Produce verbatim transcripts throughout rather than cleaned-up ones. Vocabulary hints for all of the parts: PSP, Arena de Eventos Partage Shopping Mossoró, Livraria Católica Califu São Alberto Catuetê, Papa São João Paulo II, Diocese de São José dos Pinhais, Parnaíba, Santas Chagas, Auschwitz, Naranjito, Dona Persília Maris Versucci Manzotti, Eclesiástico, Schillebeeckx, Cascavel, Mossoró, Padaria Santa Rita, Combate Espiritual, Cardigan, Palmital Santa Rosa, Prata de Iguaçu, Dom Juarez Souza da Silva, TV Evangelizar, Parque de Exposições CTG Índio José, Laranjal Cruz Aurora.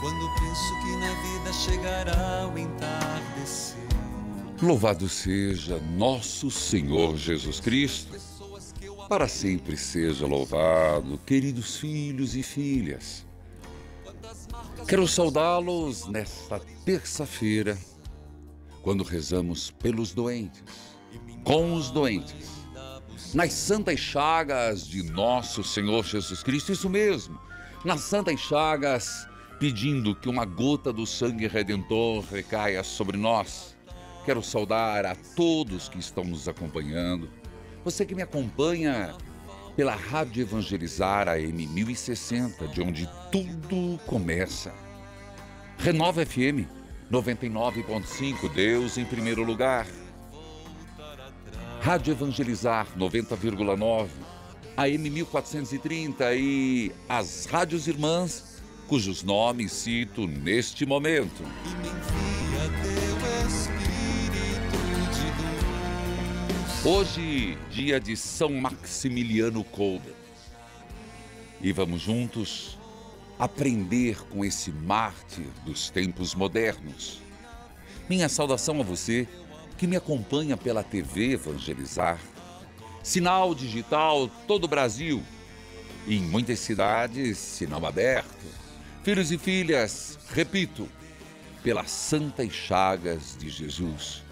quando penso que na vida chegará o entardecer. Louvado seja Nosso Senhor Jesus Cristo, para sempre seja louvado, queridos filhos e filhas. Quero saudá-los nesta terça-feira, quando rezamos pelos doentes, com os doentes, nas santas chagas de Nosso Senhor Jesus Cristo, isso mesmo, nas santas chagas, pedindo que uma gota do sangue redentor recaia sobre nós. Quero saudar a todos que estão nos acompanhando, você que me acompanha pela Rádio Evangelizar A M mil e sessenta, de onde tudo começa. Renova F M noventa e nove ponto cinco, Deus em primeiro lugar. Rádio Evangelizar noventa vírgula nove, A M mil quatrocentos e trinta e as rádios irmãs, cujos nomes cito neste momento. Hoje, dia de São Maximiliano Kolbe, e vamos juntos aprender com esse mártir dos tempos modernos. Minha saudação a você que me acompanha pela T V Evangelizar, sinal digital todo o Brasil e em muitas cidades, sinal aberto. Filhos e filhas, repito, pelas santas chagas de Jesus.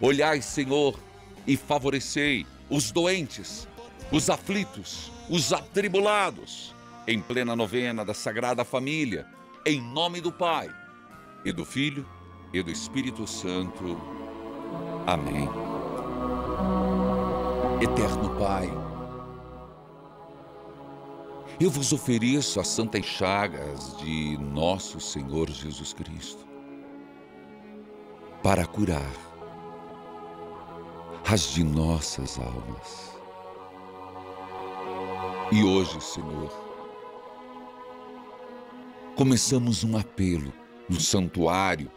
Olhai, Senhor, e favorecei os doentes, os aflitos, os atribulados, em plena novena da Sagrada Família, em nome do Pai, e do Filho, e do Espírito Santo. Amém. Eterno Pai, eu vos ofereço as santas chagas de Nosso Senhor Jesus Cristo, para curar as de nossas almas. E hoje, Senhor, começamos um apelo no santuário,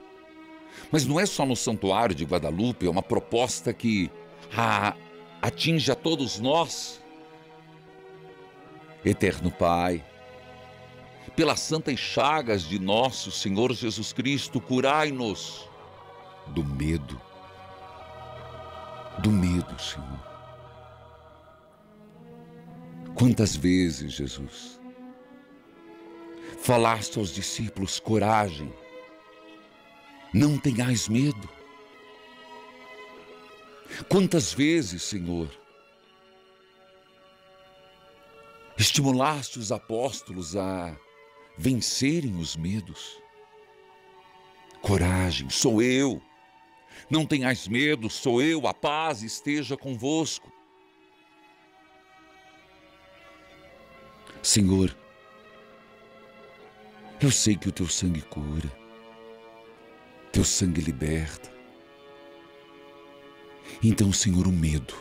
mas não é só no santuário de Guadalupe, é uma proposta que a, atinge a todos nós. Eterno Pai, pelas santas chagas de Nosso Senhor Jesus Cristo, curai-nos do medo. Do medo, Senhor. Quantas vezes, Jesus, falaste aos discípulos, coragem, não tenhais medo. Quantas vezes, Senhor, estimulaste os apóstolos a vencerem os medos. Coragem, sou eu. Não tenhais medo, sou eu, a paz esteja convosco. Senhor, eu sei que o teu sangue cura, teu sangue liberta. Então, Senhor, o medo,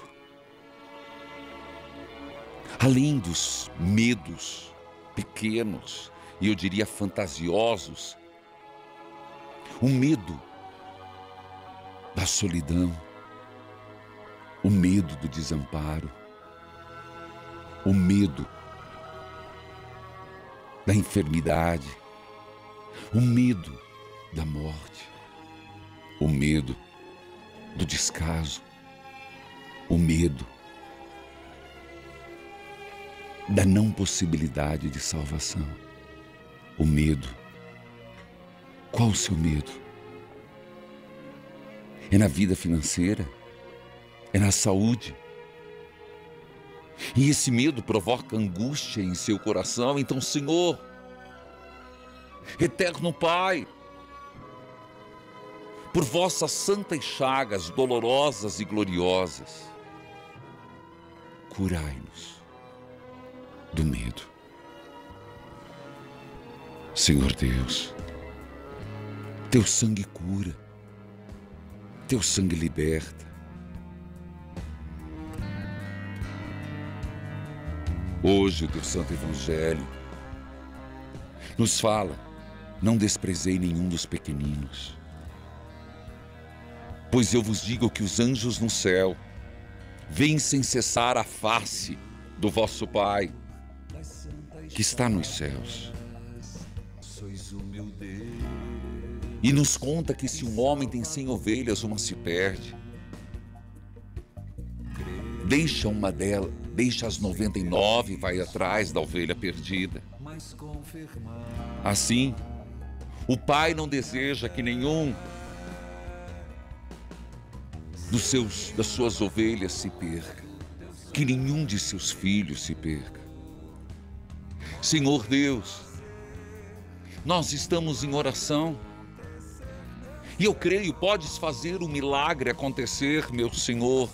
além dos medos pequenos e eu diria fantasiosos, o medo da solidão, o medo do desamparo, o medo da enfermidade, o medo da morte, o medo do descaso, o medo da não possibilidade de salvação, o medo. Qual o seu medo? É na vida financeira, é na saúde. E esse medo provoca angústia em seu coração. Então, Senhor, eterno Pai, por vossas santas chagas dolorosas e gloriosas, curai-nos do medo. Senhor Deus, teu sangue cura. Teu sangue liberta. Hoje o teu santo evangelho nos fala, não desprezei nenhum dos pequeninos, pois eu vos digo que os anjos no céu vêm sem cessar a face do vosso Pai que está nos céus. sois o meu Deus. E nos conta que se um homem tem cem ovelhas, uma se perde. Deixa uma dela, deixa as noventa e nove e vai atrás da ovelha perdida. Assim, o Pai não deseja que nenhum dos seus, das suas ovelhas se perca, que nenhum de seus filhos se perca. Senhor Deus, nós estamos em oração e eu creio, podes fazer um milagre acontecer, meu Senhor.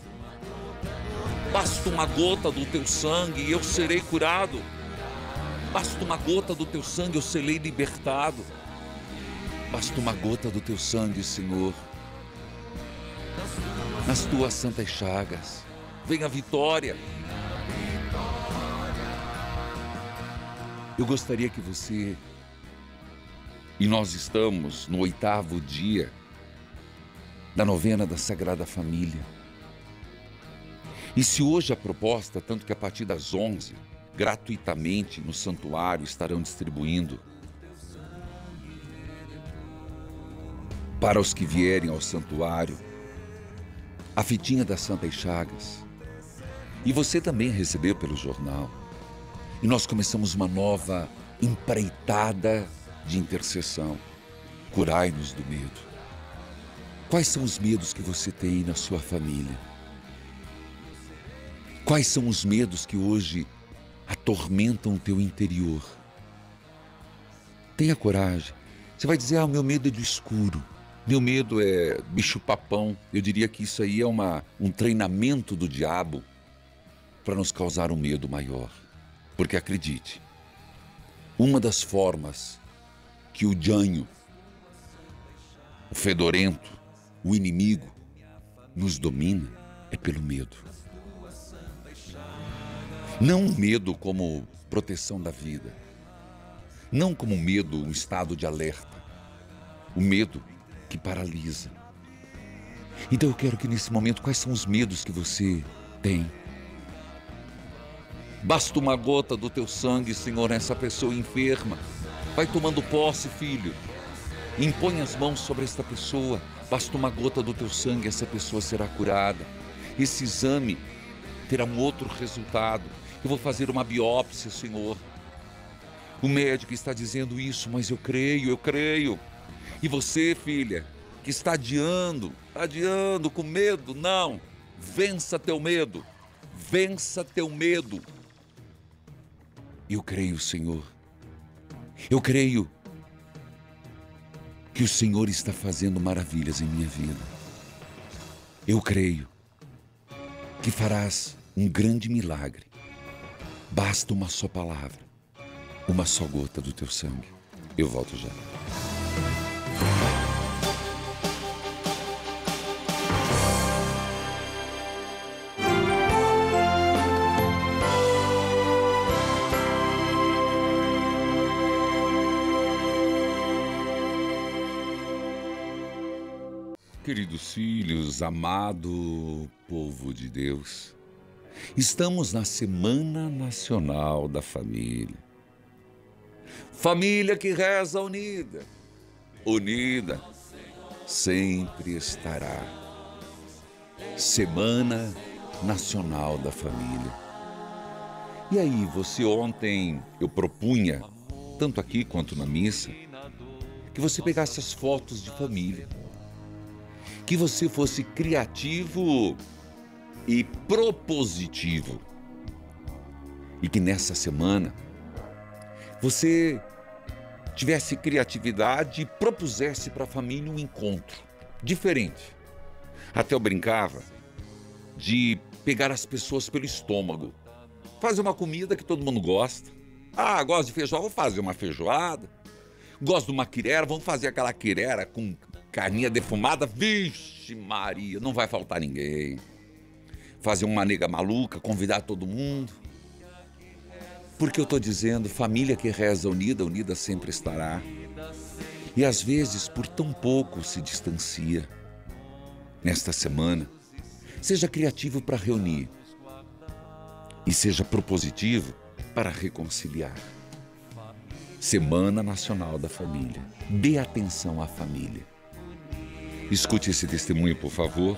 Basta uma gota do teu sangue e eu serei curado. Basta uma gota do teu sangue, eu serei libertado. Basta uma gota do teu sangue, Senhor. Nas tuas santas chagas, vem a vitória. Eu gostaria que você... E nós estamos no oitavo dia da novena da Sagrada Família. E se hoje a proposta, tanto que a partir das onze, gratuitamente no santuário estarão distribuindo para os que vierem ao santuário a fitinha das Santas Chagas. E você também recebeu pelo jornal. E nós começamos uma nova empreitada de intercessão. Curai-nos do medo. Quais são os medos que você tem na sua família? Quais são os medos que hoje atormentam o teu interior? Tenha coragem. Você vai dizer, ah, meu medo é do escuro, meu medo é bicho-papão. Eu diria que isso aí é uma, um treinamento do diabo para nos causar um medo maior. Porque acredite, uma das formas que o janho, o fedorento, o inimigo, nos domina é pelo medo. Não o medo como proteção da vida, não como medo, um estado de alerta, o medo que paralisa. Então eu quero que nesse momento, quais são os medos que você tem? Basta uma gota do teu sangue, Senhor, nessa pessoa enferma. Vai tomando posse, filho. Impõe as mãos sobre esta pessoa. Basta uma gota do teu sangue, essa pessoa será curada. Esse exame terá um outro resultado. Eu vou fazer uma biópsia, Senhor. O médico está dizendo isso, mas eu creio, eu creio. E você, filha, que está adiando, adiando com medo, não. Vença teu medo. Vença teu medo. Eu creio, Senhor. Eu creio que o Senhor está fazendo maravilhas em minha vida. Eu creio que farás um grande milagre. Basta uma só palavra, uma só gota do teu sangue. Eu volto já. Queridos filhos, amado povo de Deus, estamos na Semana Nacional da Família. Família que reza unida, unida sempre estará. Semana Nacional da Família. E aí, você ontem, eu propunha, tanto aqui quanto na missa, que você pegasse as fotos de família. Que você fosse criativo e propositivo. E que nessa semana você tivesse criatividade e propusesse para a família um encontro diferente. Até eu brincava de pegar as pessoas pelo estômago. Fazer uma comida que todo mundo gosta. Ah, gosto de feijoada, vou fazer uma feijoada. Gosto de uma quirera, vamos fazer aquela quirera com... carninha defumada, vixe Maria, não vai faltar ninguém. Fazer uma nega maluca, convidar todo mundo. Porque eu estou dizendo, família que reza unida, unida sempre estará. E às vezes, por tão pouco, se distancia. Nesta semana, seja criativo para reunir. E seja propositivo para reconciliar. Semana Nacional da Família. Dê atenção à família. Escute esse testemunho, por favor.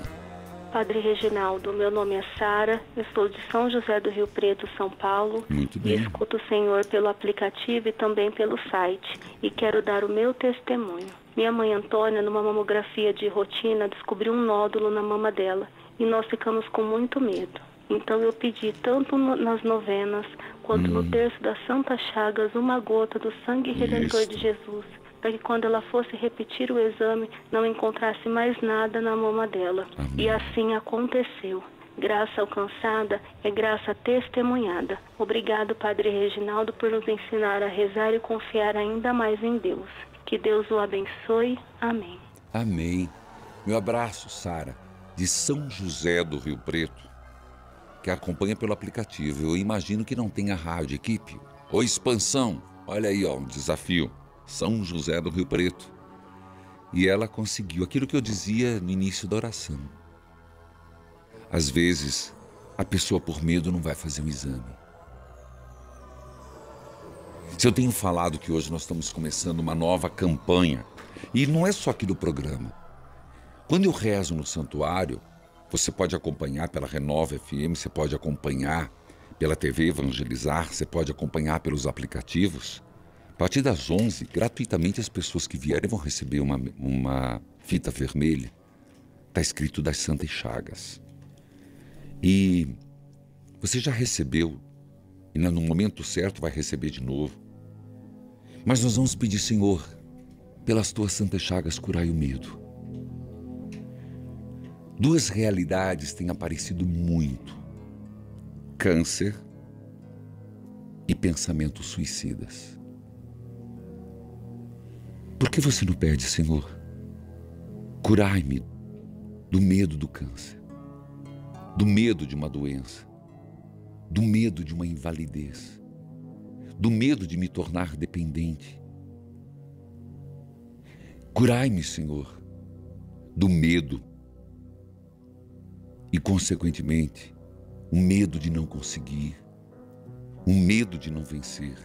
Padre Reginaldo, meu nome é Sara, estou de São José do Rio Preto, São Paulo. Muito bem. E escuto o Senhor pelo aplicativo e também pelo site. E quero dar o meu testemunho. Minha mãe Antônia, numa mamografia de rotina, descobriu um nódulo na mama dela. E nós ficamos com muito medo. Então eu pedi tanto no, nas novenas, quanto hum. no terço da Santas Chagas, uma gota do sangue redentor de Jesus, para que quando ela fosse repetir o exame, não encontrasse mais nada na mama dela. Amém. E assim aconteceu. Graça alcançada é graça testemunhada. Obrigado, Padre Reginaldo, por nos ensinar a rezar e confiar ainda mais em Deus. Que Deus o abençoe. Amém. Amém. Meu abraço, Sara, de São José do Rio Preto, que acompanha pelo aplicativo. Eu imagino que não tenha rádio equipe. Ô, Expansão, olha aí, ó, um desafio. São José do Rio Preto. E ela conseguiu aquilo que eu dizia no início da oração. Às vezes, a pessoa por medo não vai fazer um exame. Se eu tenho falado que hoje nós estamos começando uma nova campanha, e não é só aqui do programa. Quando eu rezo no santuário, você pode acompanhar pela Renova F M, você pode acompanhar pela T V Evangelizar, você pode acompanhar pelos aplicativos. A partir das onze, gratuitamente, as pessoas que vierem vão receber uma, uma fita vermelha. Está escrito das Santas Chagas. E você já recebeu, e no momento certo vai receber de novo. Mas nós vamos pedir, Senhor, pelas tuas Santas Chagas, curai o medo. Duas realidades têm aparecido muito: câncer e pensamentos suicidas. Por que você não pede, Senhor? Curai-me do medo do câncer, do medo de uma doença, do medo de uma invalidez, do medo de me tornar dependente. Curai-me, Senhor, do medo e, consequentemente, o medo de não conseguir, o medo de não vencer.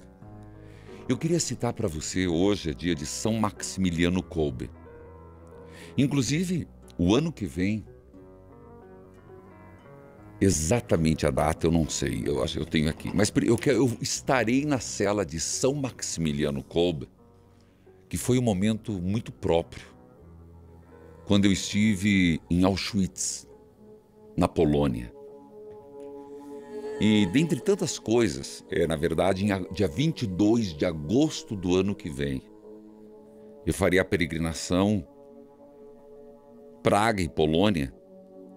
Eu queria citar para você, hoje é dia de São Maximiliano Kolbe. Inclusive, o ano que vem, exatamente a data eu não sei, eu acho que eu tenho aqui, mas eu, quero, eu estarei na cela de São Maximiliano Kolbe, que foi um momento muito próprio, quando eu estive em Auschwitz, na Polônia. E dentre tantas coisas, é, na verdade, em dia vinte e dois de agosto do ano que vem, eu farei a peregrinação Praga e Polônia,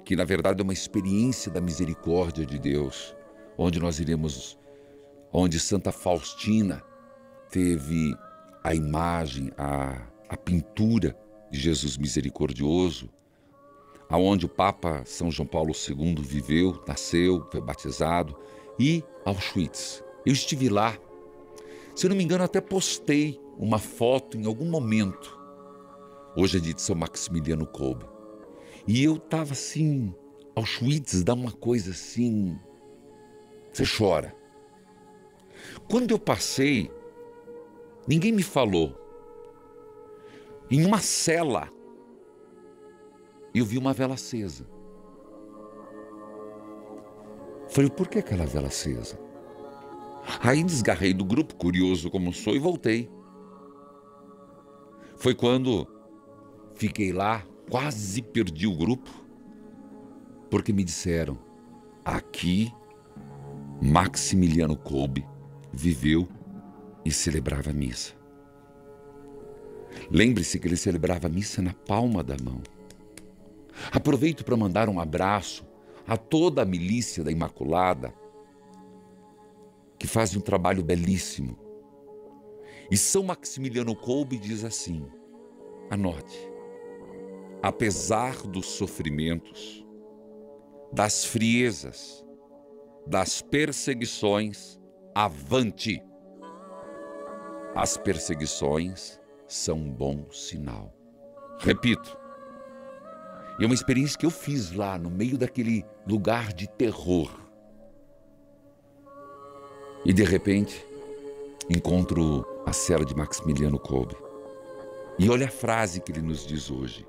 que na verdade é uma experiência da misericórdia de Deus, onde nós iremos, onde Santa Faustina teve a imagem, a, a pintura de Jesus misericordioso, aonde o Papa São João Paulo segundo viveu, nasceu, foi batizado, e Auschwitz. Eu estive lá, se eu não me engano até postei uma foto em algum momento, hoje é dia de São Maximiliano Kolbe, e eu estava assim, Auschwitz dá uma coisa assim, você chora. Quando eu passei, ninguém me falou, em uma cela, eu vi uma vela acesa. Falei, por que aquela vela acesa? Aí desgarrei do grupo, curioso como sou, e voltei. Foi quando fiquei lá, quase perdi o grupo, porque me disseram, aqui Maximiliano Kolbe viveu e celebrava a missa. Lembre-se que ele celebrava a missa na palma da mão. Aproveito para mandar um abraço a toda a Milícia da Imaculada, que faz um trabalho belíssimo. E São Maximiliano Kolbe diz assim, anote, apesar dos sofrimentos, das friezas, das perseguições, avante! As perseguições são um bom sinal. Repito. E é uma experiência que eu fiz lá, no meio daquele lugar de terror. E de repente, encontro a cela de Maximiliano Kolbe. E olha a frase que ele nos diz hoje.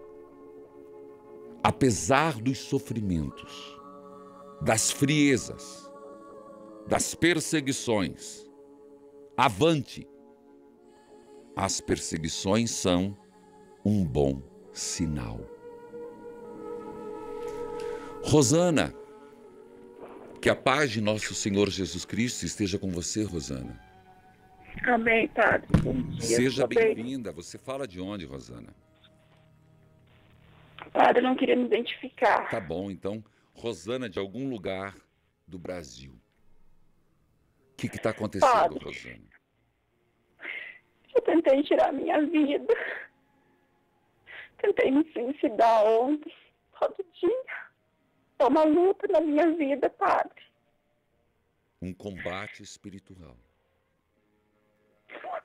Apesar dos sofrimentos, das friezas, das perseguições, avante! As perseguições são um bom sinal. Rosana, que a paz de nosso Senhor Jesus Cristo esteja com você, Rosana. Amém, Padre. Bom dia. Seja bem-vinda. Você fala de onde, Rosana? Padre, eu não queria me identificar. Tá bom, então. Rosana, de algum lugar do Brasil. O que está acontecendo, Padre, Rosana? Eu tentei tirar minha vida. Tentei me suicidar ontem, todo dia. É uma luta na minha vida, Padre. Um combate espiritual.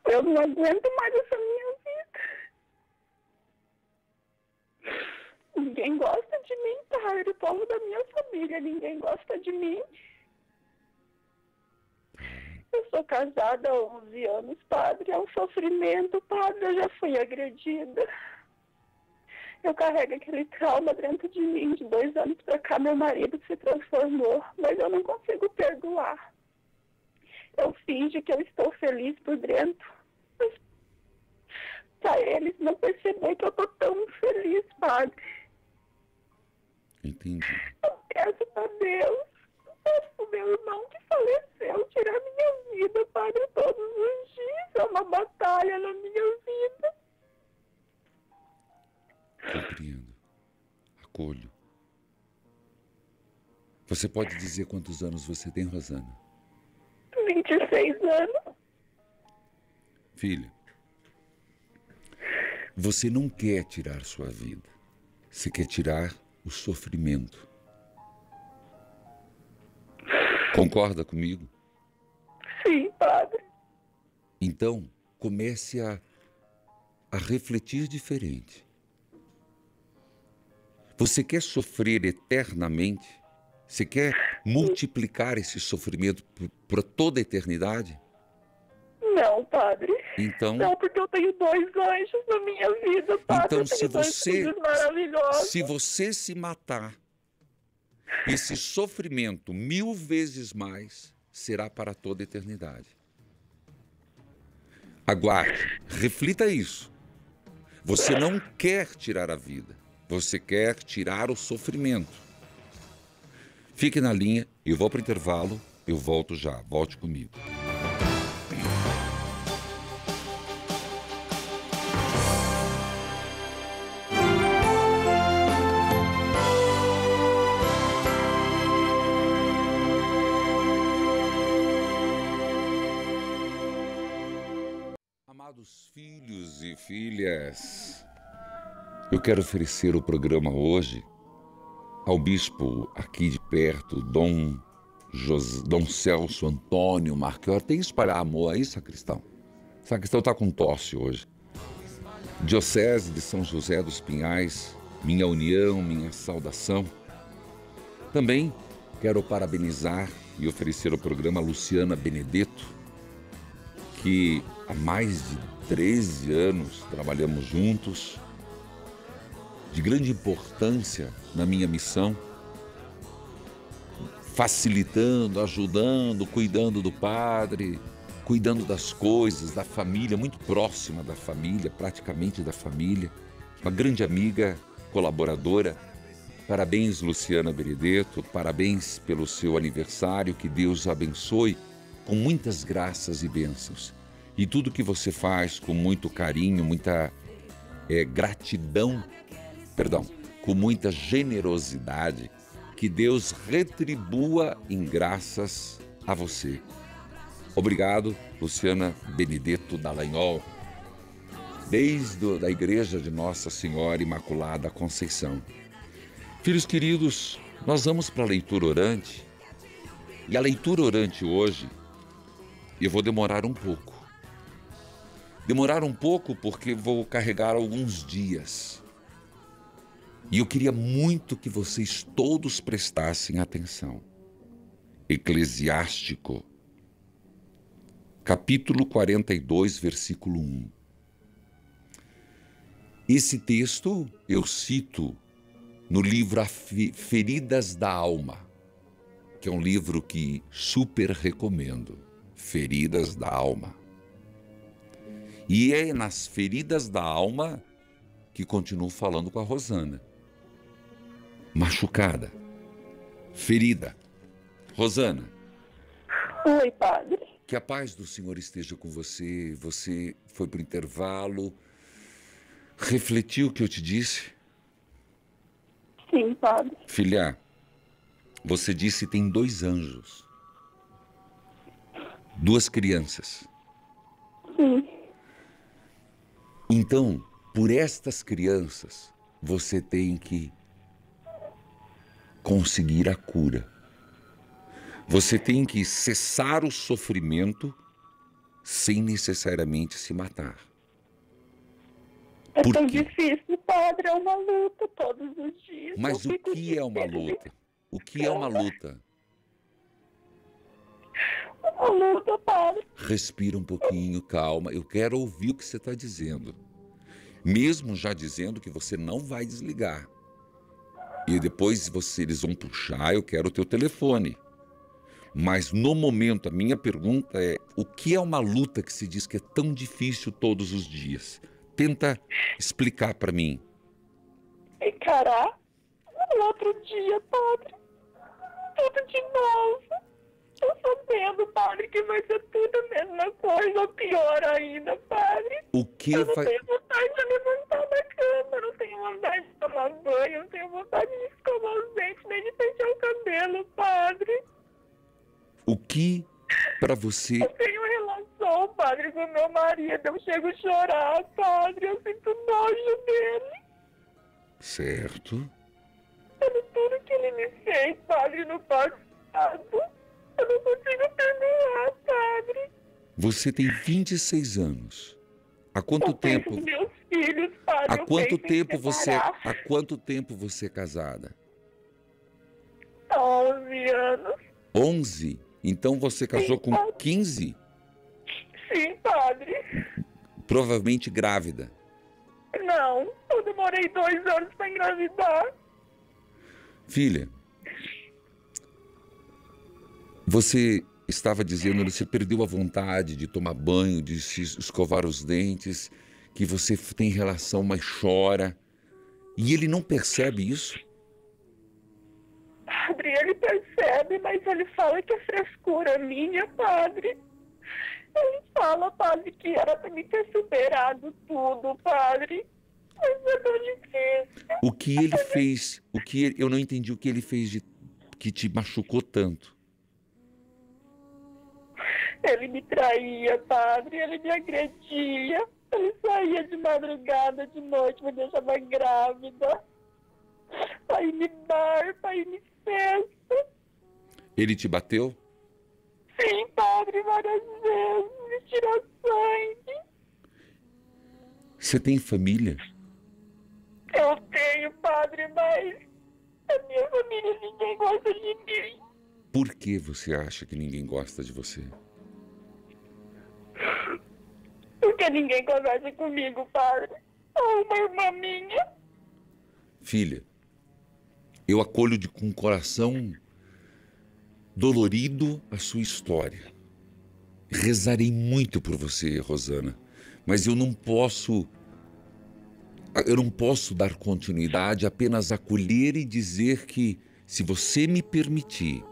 Eu não aguento mais essa minha vida. Ninguém gosta de mim, Padre. O povo da minha família, ninguém gosta de mim. Eu sou casada há onze anos, Padre. É um sofrimento, Padre. Eu já fui agredida. Eu carrego aquele trauma dentro de mim. De dois anos pra cá, meu marido se transformou. Mas eu não consigo perdoar. Eu finjo que eu estou feliz por dentro. Mas pra eles não perceber que eu tô tão feliz, Padre. Entendi. Eu peço pra Deus. O meu irmão que faleceu, tirar minha vida, Padre, todos os dias. É uma batalha na minha vida. Compreendo. Acolho. Você pode dizer quantos anos você tem, Rosana? vinte e seis anos. Filha, você não quer tirar sua vida. Você quer tirar o sofrimento. Concorda comigo? Sim, Padre. Então, comece a, a refletir diferente. Você quer sofrer eternamente? Você quer multiplicar esse sofrimento para toda a eternidade? Não, Padre. Então, não, porque eu tenho dois anjos na minha vida, Padre. Então, se você, se você se matar, esse sofrimento mil vezes mais será para toda a eternidade. Aguarde, reflita isso. Você não quer tirar a vida, você quer tirar o sofrimento. Fique na linha, eu vou para o intervalo, eu volto já, volte comigo. Filhos e filhas, eu quero oferecer o programa hoje ao bispo aqui de perto, Dom, José, Dom Celso Antônio Marchiori. Tem que espalhar amor aí, sacristão? Sacristão está com tosse hoje. Diocese de São José dos Pinhais, minha união, minha saudação. Também quero parabenizar e oferecer o programa a Luciana Benedetto, que há mais de treze anos trabalhamos juntos, de grande importância na minha missão, facilitando, ajudando, cuidando do padre, cuidando das coisas, da família, muito próxima da família, praticamente da família, uma grande amiga, colaboradora. Parabéns, Luciana Benedetto, parabéns pelo seu aniversário, que Deus a abençoe com muitas graças e bênçãos. E tudo que você faz com muito carinho, muita é, gratidão, perdão, com muita generosidade, que Deus retribua em graças a você. Obrigado, Luciana Benedetto Dallagnol, desde a Igreja de Nossa Senhora Imaculada Conceição. Filhos queridos, nós vamos para a leitura orante. E a leitura orante hoje, eu vou demorar um pouco. Demorar um pouco porque vou carregar alguns dias. E eu queria muito que vocês todos prestassem atenção. Eclesiástico, capítulo quarenta e dois, versículo um. Esse texto eu cito no livro Feridas da Alma, que é um livro que super recomendo, Feridas da Alma. E é nas Feridas da Alma que continuo falando com a Rosana. Machucada, ferida. Rosana. Oi, padre. Que a paz do Senhor esteja com você. Você foi para o intervalo, refletiu o que eu te disse? Sim, padre. Filha, você disse que tem dois anjos, duas crianças. Sim. Então, por estas crianças, você tem que conseguir a cura. Você tem que cessar o sofrimento sem necessariamente se matar. É Por tão quê? difícil, padre, é uma luta todos os dias. Mas o que é uma luta? O que é uma luta? Uma luta, padre. Respira um pouquinho, calma. Eu quero ouvir o que você está dizendo. Mesmo já dizendo que você não vai desligar. E depois você, eles vão puxar, eu quero o teu telefone. Mas no momento, a minha pergunta é, o que é uma luta que se diz que é tão difícil todos os dias? Tenta explicar para mim. Encarar um outro dia, padre. Tudo de novo. Eu sabendo, padre, que vai ser tudo a mesma coisa, ou pior ainda, padre. O que eu não vai... tenho vontade de levantar da cama, não tenho vontade de tomar banho, não tenho vontade de escovar os dentes, nem de pentear o cabelo, padre. O que para você... Eu tenho relação, padre, com meu marido. Eu chego a chorar, padre. Eu sinto nojo dele. Certo. Pelo tudo que ele me fez, padre, no passado. Eu não consigo perdoar, padre. Você tem vinte e seis anos. Há quanto eu tempo... meus filhos, padre. Há quanto tempo você... Há quanto tempo você é casada? Há onze anos. onze? Então você casou, sim, com padre. quinze? Sim, padre. Provavelmente grávida. Não, eu demorei dois anos para engravidar. Filha, você estava dizendo que você perdeu a vontade de tomar banho, de se escovar os dentes, que você tem relação, mas chora. E ele não percebe isso? Padre, ele percebe, mas ele fala que é frescura minha, padre. Ele fala, padre, que era pra me ter superado tudo, padre. Mas é tão difícil. O que ele fez, o que ele, eu não entendi o que ele fez de, que te machucou tanto. Ele me traía, padre, ele me agredia. Ele saía de madrugada, de noite, me deixava grávida. Pra ir me bar, pra ir me festa. Ele te bateu? Sim, padre, várias vezes. Me tirou sangue. Você tem família? Eu tenho, padre, mas a minha família, ninguém gosta de mim. Por que você acha que ninguém gosta de você? Porque ninguém conversa comigo, padre. Uma irmã minha. Filha, eu acolho de, com um coração dolorido a sua história. Rezarei muito por você, Rosana, mas eu não posso, eu não posso dar continuidade, apenas acolher e dizer que, se você me permitir,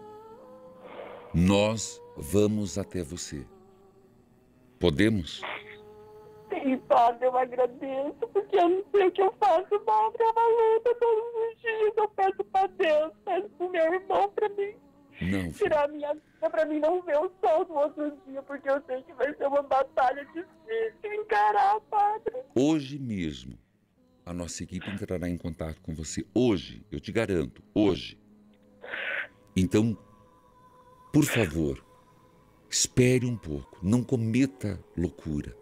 nós vamos até você. Podemos? Sim, padre, eu agradeço, porque eu não sei o que eu faço, padre, é uma luta todos os dias, eu peço para Deus, peço para o meu irmão, para mim não, tirar minha vida, para mim não ver o sol no outro dia, porque eu sei que vai ser uma batalha difícil encarar, padre. Hoje mesmo, a nossa equipe entrará em contato com você, hoje, eu te garanto, hoje. Então, por favor, espere um pouco, não cometa loucura.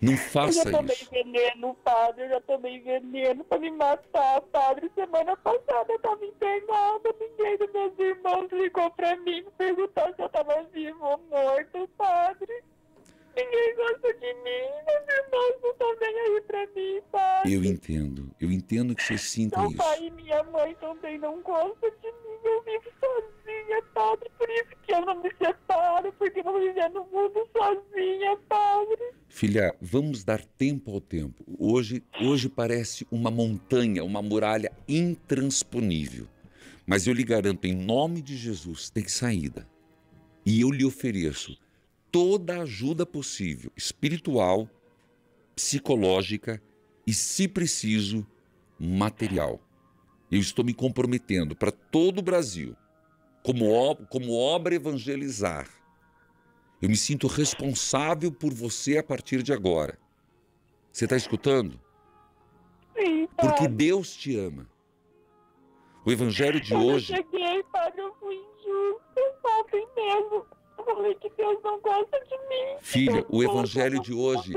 Não faça isso. Eu já tomei isso. veneno, padre, eu já tomei veneno pra me matar, padre. Semana passada eu tava internada, ninguém dos meus irmãos ligou pra mim, perguntou se eu tava vivo ou morto, padre. Ninguém gosta de mim, meus irmãos não estão nem aí pra mim, padre. Eu entendo, eu entendo que você sinta isso. Meu pai e minha mãe também não gostam de mim, eu vivo sozinha, padre, por isso que eu não me separo, porque eu vou viver no mundo sozinha, padre. Filha, vamos dar tempo ao tempo. Hoje, hoje parece uma montanha, uma muralha intransponível, mas eu lhe garanto, em nome de Jesus, tem saída. E eu lhe ofereço toda a ajuda possível, espiritual, psicológica e, se preciso, material. Eu estou me comprometendo para todo o Brasil, como, como obra evangelizar. Eu me sinto responsável por você a partir de agora. Você está escutando? Sim, pai. Porque Deus te ama. O evangelho de hoje... Eu cheguei, padre, eu fui injusto, eu falei mesmo. Que Deus não gosta de mim. Filha, o evangelho de hoje,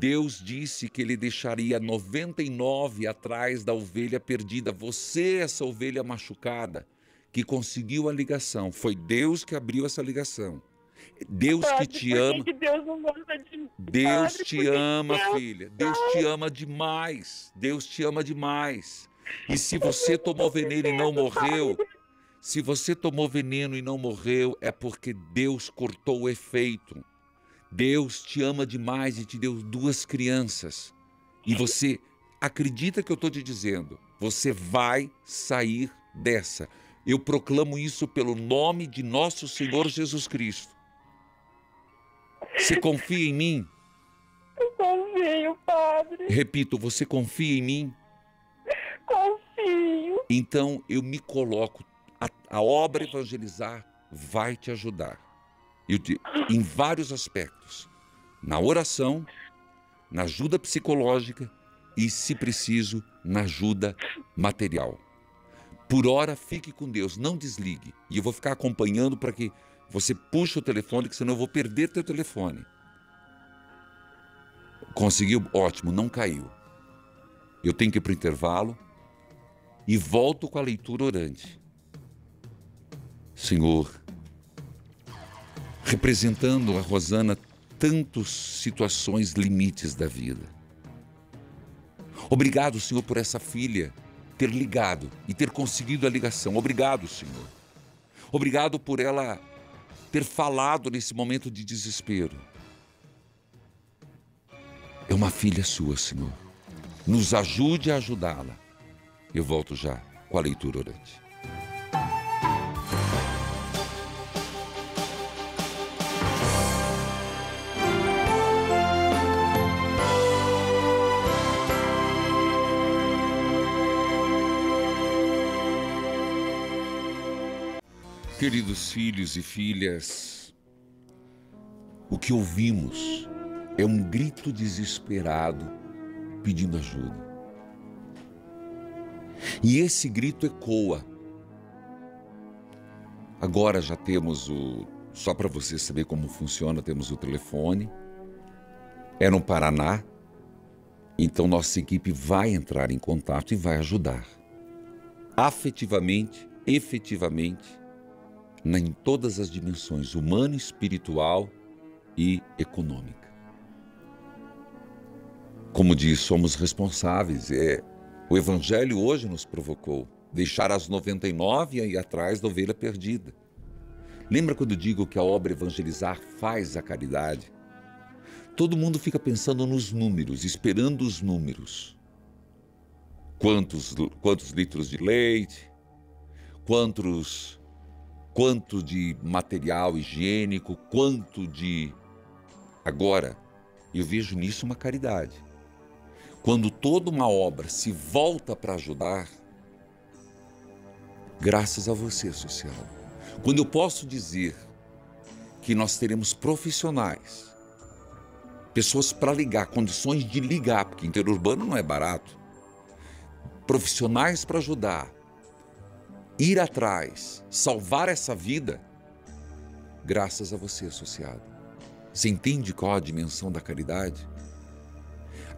Deus disse que ele deixaria noventa e nove atrás da ovelha perdida. Você, essa ovelha machucada, que conseguiu a ligação. Foi Deus que abriu essa ligação. Deus que te ama. Deus te ama, filha. Deus te ama demais. Deus te ama demais. E se você tomou veneno e não morreu... Se você tomou veneno e não morreu, é porque Deus cortou o efeito. Deus te ama demais e te deu duas crianças. E você, acredita que eu estou te dizendo, você vai sair dessa. Eu proclamo isso pelo nome de nosso Senhor Jesus Cristo. Você confia em mim? Eu confio, padre. Repito, você confia em mim? Confio. Então eu me coloco. A, a obra evangelizar vai te ajudar. Eu te, em vários aspectos. Na oração, na ajuda psicológica e, se preciso, na ajuda material. Por hora, fique com Deus, não desligue. E eu vou ficar acompanhando para que você puxe o telefone, que senão eu vou perder teu telefone. Conseguiu? Ótimo, não caiu. Eu tenho que ir para o intervalo e volto com a leitura orante. Senhor, representando a Rosana tantas situações limites da vida. Obrigado, Senhor, por essa filha ter ligado e ter conseguido a ligação. Obrigado, Senhor. Obrigado por ela ter falado nesse momento de desespero. É uma filha sua, Senhor. Nos ajude a ajudá-la. Eu volto já com a leitura orante. Queridos filhos e filhas, o que ouvimos é um grito desesperado pedindo ajuda. E esse grito ecoa. Agora já temos o... Só para você saber como funciona, temos o telefone. É no Paraná. Então nossa equipe vai entrar em contato e vai ajudar. Afetivamente, efetivamente... em todas as dimensões, humana, espiritual e econômica. Como diz, somos responsáveis. É, o evangelho hoje nos provocou deixar as noventa e nove e ir atrás da ovelha perdida. Lembra quando digo que a obra evangelizar faz a caridade? Todo mundo fica pensando nos números, esperando os números. Quantos, quantos litros de leite, quantos... quanto de material higiênico, quanto de... Agora, eu vejo nisso uma caridade. Quando toda uma obra se volta para ajudar, graças a você, social. Quando eu posso dizer que nós teremos profissionais, pessoas para ligar, condições de ligar, porque interurbano não é barato, profissionais para ajudar, ir atrás, salvar essa vida, graças a você, associado. Você entende qual a dimensão da caridade?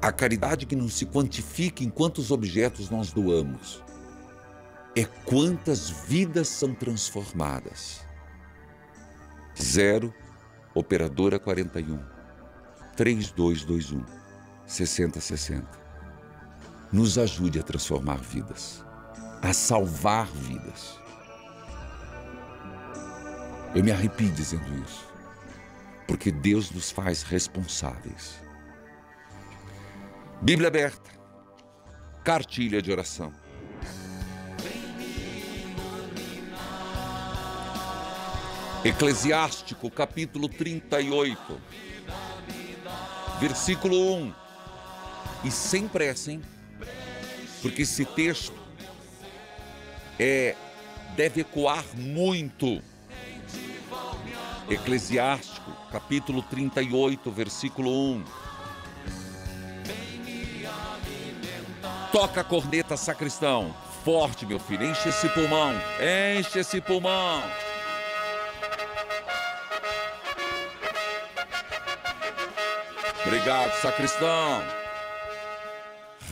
A caridade que não se quantifica em quantos objetos nós doamos, é quantas vidas são transformadas. zero, operadora quarenta e um, três dois dois um, sessenta sessenta. Nos ajude a transformar vidas, a salvar vidas. Eu me arrepio dizendo isso, porque Deus nos faz responsáveis. Bíblia aberta, cartilha de oração. Eclesiástico, capítulo trinta e oito, versículo um. E sem pressa, hein? Porque esse texto é, deve ecoar muito. Eclesiástico, capítulo trinta e oito, versículo um. Toca a corneta, sacristão. Forte, meu filho. Enche esse pulmão. Enche esse pulmão. Obrigado, sacristão.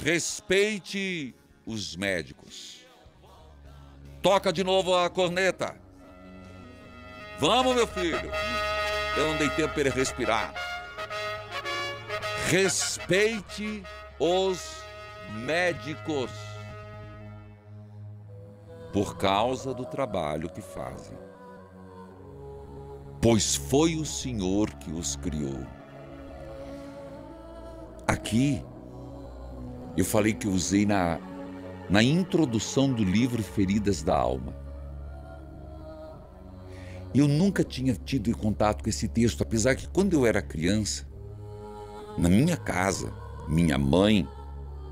Respeite os médicos. Toca de novo a corneta. Vamos, meu filho. Eu não dei tempo para ele respirar. Respeite os médicos por causa do trabalho que fazem, pois foi o Senhor que os criou. Aqui eu falei que usei na, na introdução do livro Feridas da Alma. Eu nunca tinha tido contato com esse texto, apesar que quando eu era criança, na minha casa, minha mãe,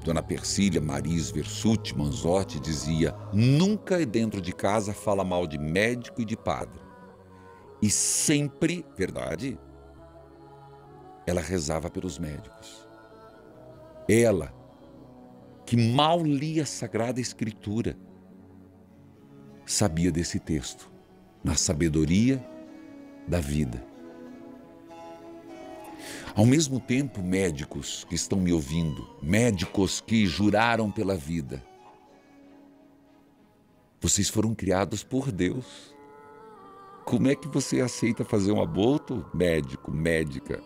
Dona Persília Maris Versucci Manzotti, dizia: nunca dentro de casa fala mal de médico e de padre. E sempre, verdade, ela rezava pelos médicos. Ela, que mal lia a Sagrada Escritura, sabia desse texto, na sabedoria da vida. Ao mesmo tempo, médicos que estão me ouvindo, médicos que juraram pela vida, vocês foram criados por Deus. Como é que você aceita fazer um aborto, médico, médica?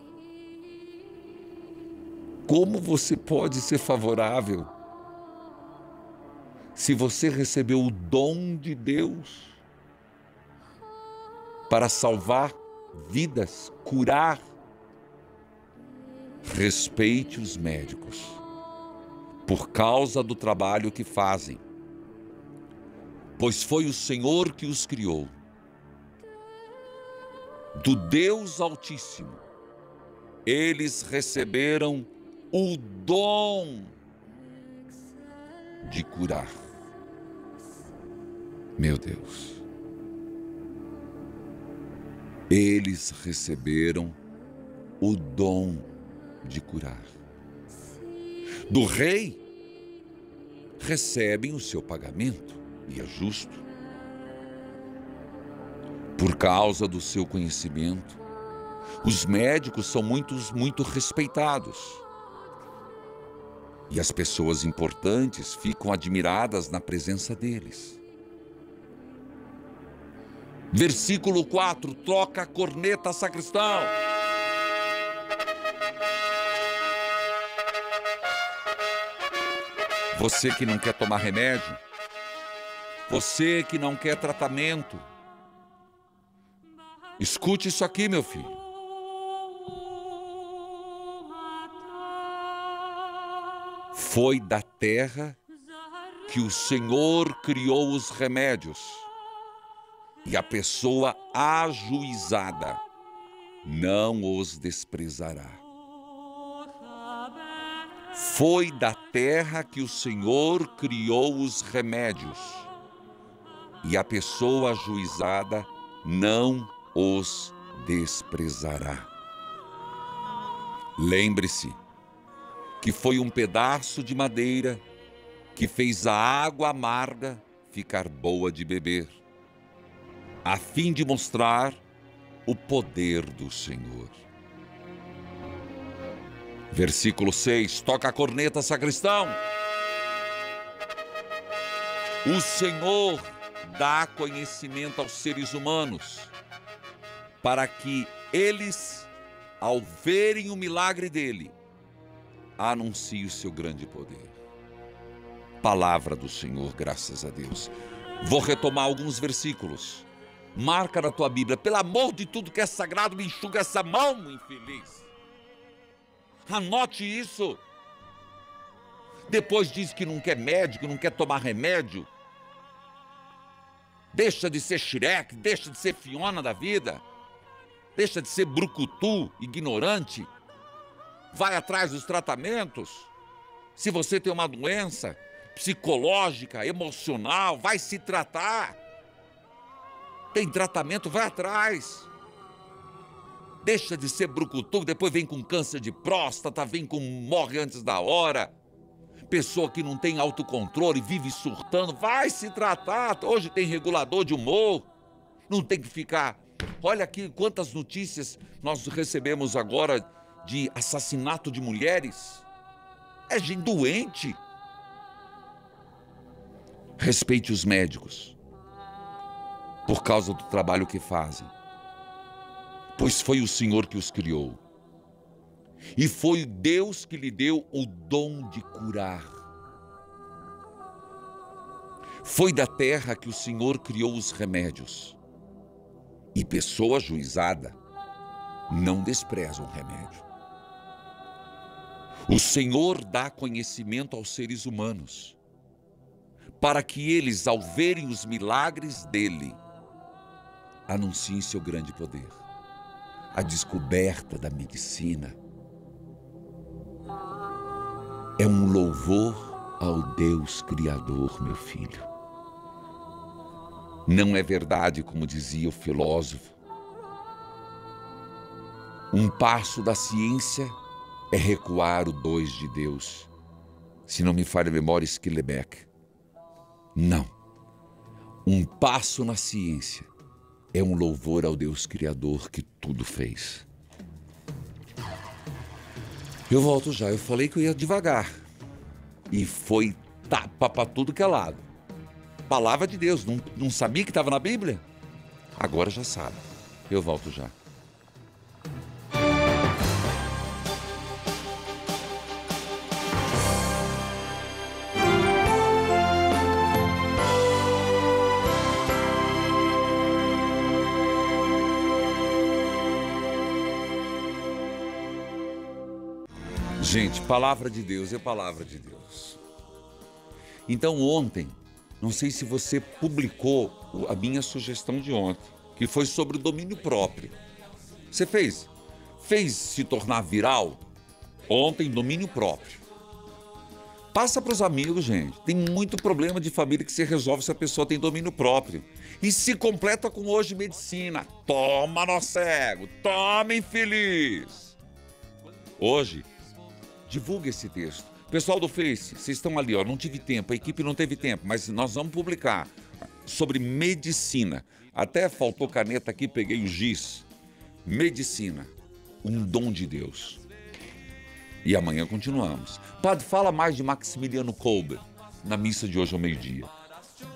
Como você pode ser favorável se você recebeu o dom de Deus para salvar vidas, curar? Respeite os médicos por causa do trabalho que fazem, pois foi o Senhor que os criou. Do Deus Altíssimo, eles receberam o dom de curar. Meu Deus, eles receberam o dom de curar. Do rei recebem o seu pagamento, e é justo, por causa do seu conhecimento. Os médicos são muitos, muito respeitados, e as pessoas importantes ficam admiradas na presença deles. Versículo quatro, toca a corneta, sacristão. Você que não quer tomar remédio, você que não quer tratamento, escute isso aqui, meu filho. Foi da terra que o Senhor criou os remédios, e a pessoa ajuizada não os desprezará. Foi da terra que o Senhor criou os remédios, e a pessoa ajuizada não os desprezará. Lembre-se que foi um pedaço de madeira que fez a água amarga ficar boa de beber, a fim de mostrar o poder do Senhor. Versículo seis, toca a corneta, sacristão. O Senhor dá conhecimento aos seres humanos, para que eles, ao verem o milagre dele, anunciem o seu grande poder. Palavra do Senhor, graças a Deus. Vou retomar alguns versículos. Marca na tua Bíblia, pelo amor de tudo que é sagrado, me enxuga essa mão, infeliz. Anote isso. Depois diz que não quer médico, não quer tomar remédio. Deixa de ser xereque, deixa de ser fiona da vida. Deixa de ser brucutu, ignorante. Vai atrás dos tratamentos. Se você tem uma doença psicológica, emocional, vai se tratar. Tem tratamento, vai atrás. Deixa de ser brucutu, depois vem com câncer de próstata, vem com morre antes da hora. Pessoa que não tem autocontrole, vive surtando, vai se tratar. Hoje tem regulador de humor, não tem que ficar. Olha aqui quantas notícias nós recebemos agora de assassinato de mulheres. É gente doente. Respeite os médicos, por causa do trabalho que fazem, pois foi o Senhor que os criou. E foi Deus que lhe deu o dom de curar. Foi da terra que o Senhor criou os remédios. E pessoa juizada não despreza um remédio. O Senhor dá conhecimento aos seres humanos, para que eles, ao verem os milagres dele, anunciem seu grande poder. A descoberta da medicina é um louvor ao Deus Criador, meu filho. Não é verdade, como dizia o filósofo, um passo da ciência é recuar o dois de Deus. Se não me falha a memória, Schillebeeckx. Não. Um passo na ciência é um louvor ao Deus Criador que tudo fez. Eu volto já, eu falei que eu ia devagar. E foi tapa para tudo que é lado. Palavra de Deus, não, não sabia que estava na Bíblia? Agora já sabe. Eu volto já. Gente, palavra de Deus é palavra de Deus. Então ontem, não sei se você publicou a minha sugestão de ontem, que foi sobre o domínio próprio. Você fez? Fez se tornar viral? Ontem, domínio próprio. Passa para os amigos, gente. Tem muito problema de família que se resolve se a pessoa tem domínio próprio. E se completa com hoje medicina. Toma, nosso cego. Toma, infeliz. Hoje... divulga esse texto. Pessoal do Face, vocês estão ali, ó, não tive tempo, a equipe não teve tempo, mas nós vamos publicar sobre medicina. Até faltou caneta aqui, peguei o giz. Medicina, um dom de Deus. E amanhã continuamos. Padre, fala mais de Maximiliano Kolbe na missa de hoje ao meio-dia.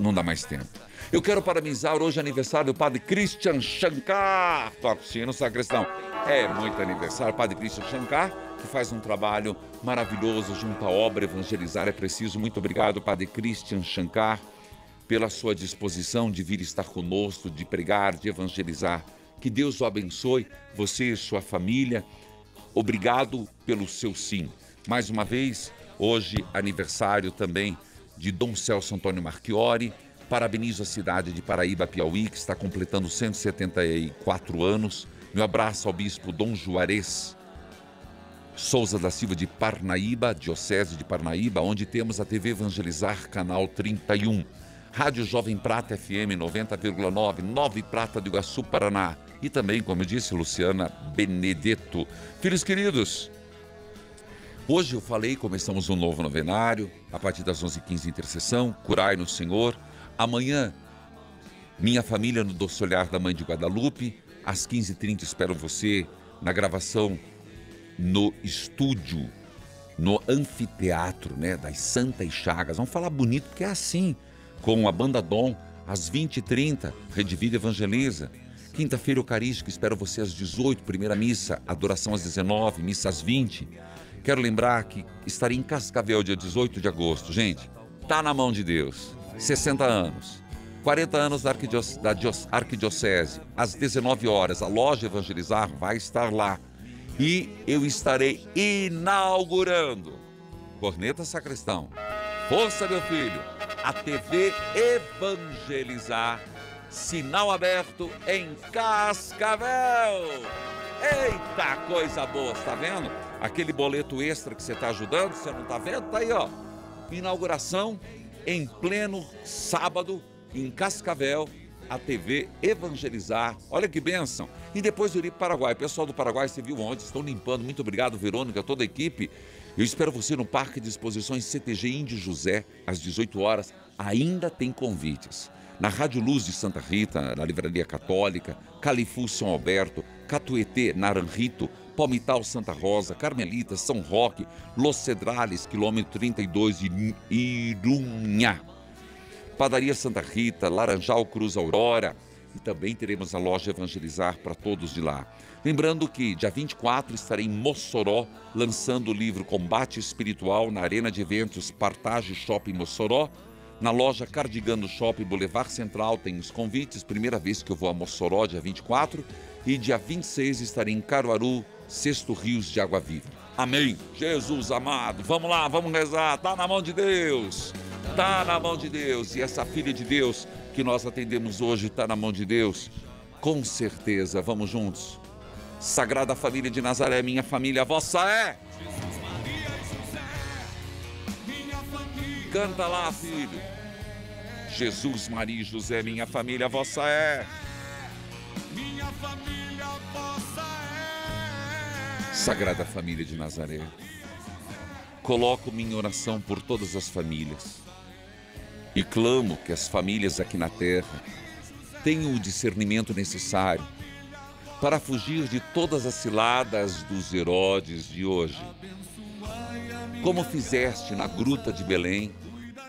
Não dá mais tempo. Eu quero parabenizar hoje aniversário do Padre Christian Shankar. Toca o sino, sacristão. É muito aniversário, Padre Christian Shankar, que faz um trabalho maravilhoso junto à obra Evangelizar É Preciso. Muito obrigado, Padre Christian Shankar, pela sua disposição de vir estar conosco, de pregar, de evangelizar. Que Deus o abençoe, você e sua família. Obrigado pelo seu sim. Mais uma vez, hoje aniversário também de Dom Celso Antônio Marchiori. Parabenizo a cidade de Paraíba, Piauí, que está completando cento e setenta e quatro anos. Meu abraço ao bispo Dom Juarez Souza da Silva de Parnaíba, Diocese de Parnaíba, onde temos a T V Evangelizar, canal trinta e um. Rádio Jovem Prata F M noventa vírgula nove, nove Prata de Iguaçu, Paraná. E também, como eu disse, Luciana Benedetto. Filhos queridos, hoje eu falei, começamos um novo novenário, a partir das onze e quinze, intercessão, curai no Senhor. Amanhã, minha família no doce olhar da Mãe de Guadalupe, às quinze e trinta, espero você na gravação no estúdio, no anfiteatro, né, das Santas Chagas. Vamos falar bonito, porque é assim, com a Banda Dom, às vinte e trinta, Rede Vida Evangeliza. Quinta-feira Eucarística, espero você às dezoito, primeira missa, adoração às dezenove, missa às vinte. Quero lembrar que estarei em Cascavel, dia dezoito de agosto. Gente, tá na mão de Deus. sessenta anos. quarenta anos da, arquidio... da dio... Arquidiocese. Às dezenove horas, a loja Evangelizar vai estar lá. E eu estarei inaugurando. Corneta Sacristão. Força, meu filho. A T V Evangelizar. Sinal aberto em Cascavel. Eita, coisa boa, tá vendo? Aquele boleto extra que você tá ajudando, você não tá vendo? Tá aí, ó. Inauguração em pleno sábado em Cascavel, a T V Evangelizar. Olha que bênção. E depois eu irei para o Paraguai. Pessoal do Paraguai, você viu onde? Estão limpando. Muito obrigado, Verônica, toda a equipe. Eu espero você no Parque de Exposições C T G Índio José, às dezoito horas. Ainda tem convites. Na Rádio Luz de Santa Rita, na Livraria Católica, Califu São Alberto, Catuetê, Naranjito, Palmital Santa Rosa, Carmelita, São Roque, Los Cedrales, quilômetro trinta e dois, Irunhá. Padaria Santa Rita, Laranjal, Cruz Aurora. E também teremos a loja Evangelizar para todos de lá. Lembrando que dia vinte e quatro estarei em Mossoró, lançando o livro Combate Espiritual na Arena de Eventos Partage Shopping Mossoró. Na loja Cardigan no Shopping Boulevard Central tem os convites. Primeira vez que eu vou a Mossoró, dia vinte e quatro. E dia vinte e seis estarei em Caruaru, Sexto Rios de Água Viva. Amém. Jesus amado, vamos lá, vamos rezar. Tá na mão de Deus. Tá na mão de Deus. E essa filha de Deus que nós atendemos hoje tá na mão de Deus. Com certeza, vamos juntos. Sagrada Família de Nazaré, minha família, a vossa é. Canta lá, filho. Jesus, Maria e José, minha família, vossa é. Minha família, vossa é. Sagrada Família de Nazaré, coloco minha oração por todas as famílias e clamo que as famílias aqui na terra tenham o discernimento necessário para fugir de todas as ciladas dos Herodes de hoje, como fizeste na gruta de Belém,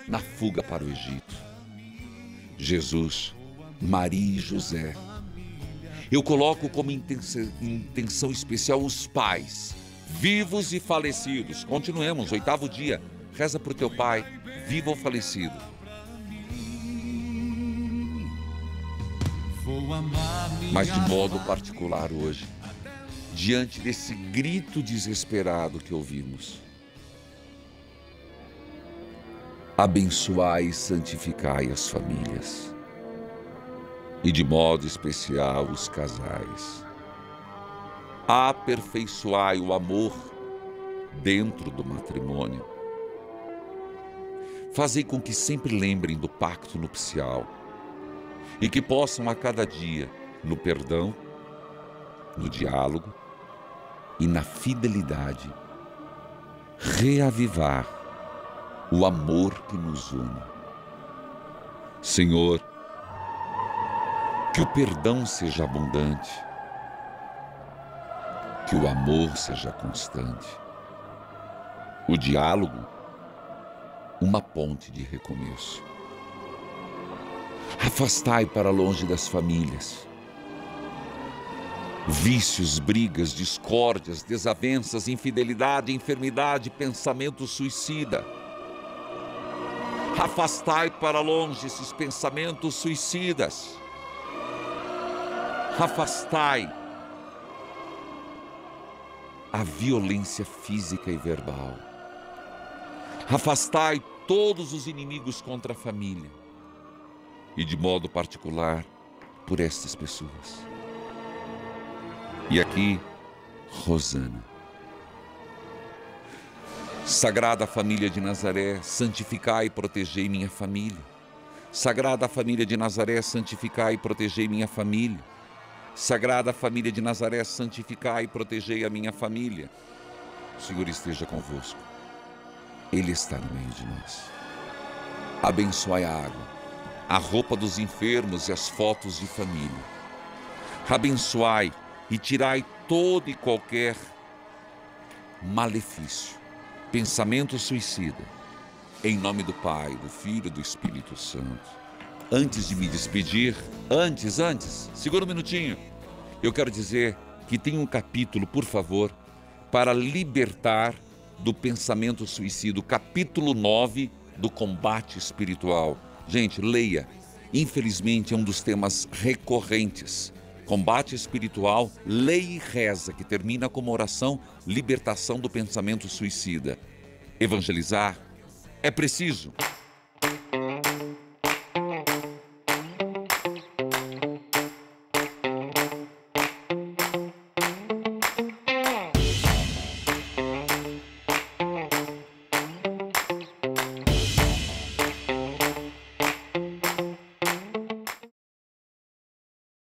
na fuga para o Egito. Jesus, Maria e José, eu coloco como intenção especial os pais, vivos e falecidos. Continuemos, oitavo dia, reza para o teu pai, vivo ou falecido. Mas de modo particular hoje, diante desse grito desesperado que ouvimos, abençoai e santificai as famílias, e de modo especial os casais. Aperfeiçoai o amor dentro do matrimônio. Fazei com que sempre lembrem do pacto nupcial e que possam a cada dia, no perdão, no diálogo e na fidelidade, reavivar o amor que nos une. Senhor, que o perdão seja abundante, que o amor seja constante, o diálogo, uma ponte de recomeço. Afastai para longe das famílias vícios, brigas, discórdias, desavenças, infidelidade, enfermidade, pensamento suicida. Afastai para longe esses pensamentos suicidas. Afastai a violência física e verbal. Afastai todos os inimigos contra a família. E de modo particular, por estas pessoas. E aqui, Rosana. Sagrada Família de Nazaré, santificai e protegei minha família. Sagrada Família de Nazaré, santificai e protegei minha família. Sagrada Família de Nazaré, santificai e protegei a minha família. O Senhor esteja convosco. Ele está no meio de nós. Abençoai a água, a roupa dos enfermos e as fotos de família. Abençoai e tirai todo e qualquer malefício, pensamento suicida. Em nome do Pai, do Filho e do Espírito Santo. Antes de me despedir, antes, antes, segura um minutinho. Eu quero dizer que tem um capítulo, por favor, para libertar do pensamento suicida, capítulo nove do Combate Espiritual. Gente, leia. Infelizmente, é um dos temas recorrentes. Combate Espiritual, Lei e Reza, que termina como oração, libertação do pensamento suicida. Evangelizar é preciso.